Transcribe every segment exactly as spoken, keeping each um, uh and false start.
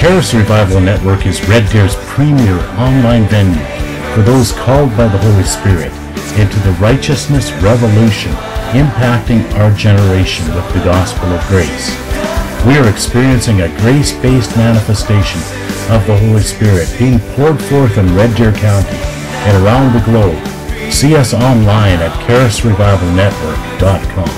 Charis Revival Network is Red Deer's premier online venue for those called by the Holy Spirit into the righteousness revolution impacting our generation with the gospel of grace. We are experiencing a grace-based manifestation of the Holy Spirit being poured forth in Red Deer County and around the globe. See us online at Charis Revival Network dot com.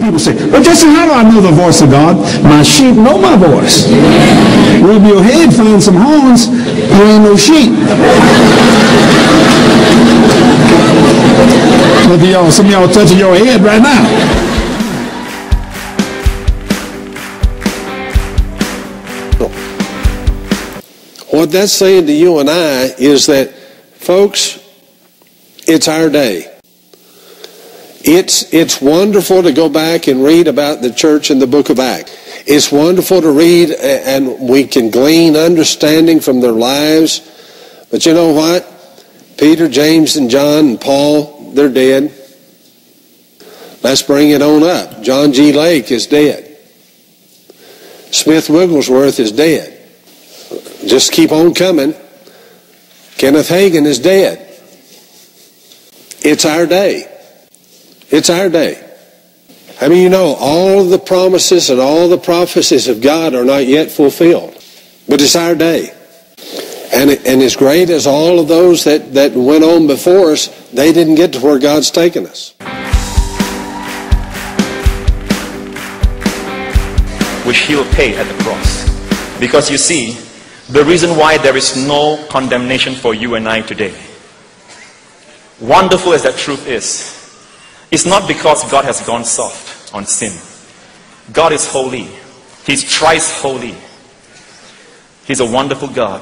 People say, well, Justin, how do I know the voice of God? My sheep know my voice. Rub your head, find some horns, there ain't no sheep. Look at y'all, some of y'all touching your head right now. What that's saying to you and I is that, folks, it's our day. It's, it's wonderful to go back and read about the church in the book of Acts. It's wonderful to read, and we can glean understanding from their lives. But you know what? Peter, James, and John, and Paul, they're dead. Let's bring it on up. John G. Lake is dead. Smith Wigglesworth is dead. Just keep on coming. Kenneth Hagin is dead. It's our day. It's our day. I mean, you know, all the promises and all the prophecies of God are not yet fulfilled. But it's our day. And, and as great as all of those that, that went on before us, they didn't get to where God's taken us. Which He will pay at the cross. Because you see, the reason why there is no condemnation for you and I today, wonderful as that truth is, it's not because God has gone soft on sin. God is holy. He's thrice holy. He's a wonderful God,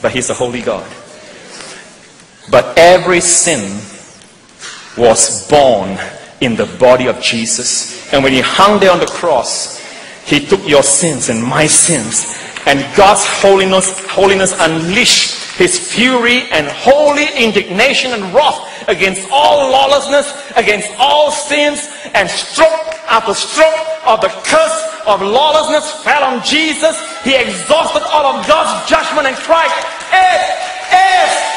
but He's a holy God. But every sin was born in the body of Jesus. And when He hung there on the cross, He took your sins and my sins. And God's holiness, holiness unleashed His fury and holy indignation and wrath against all lawlessness, against all sins, and stroke after stroke of the curse of lawlessness fell on Jesus. He exhausted all of God's judgment and cried, "It is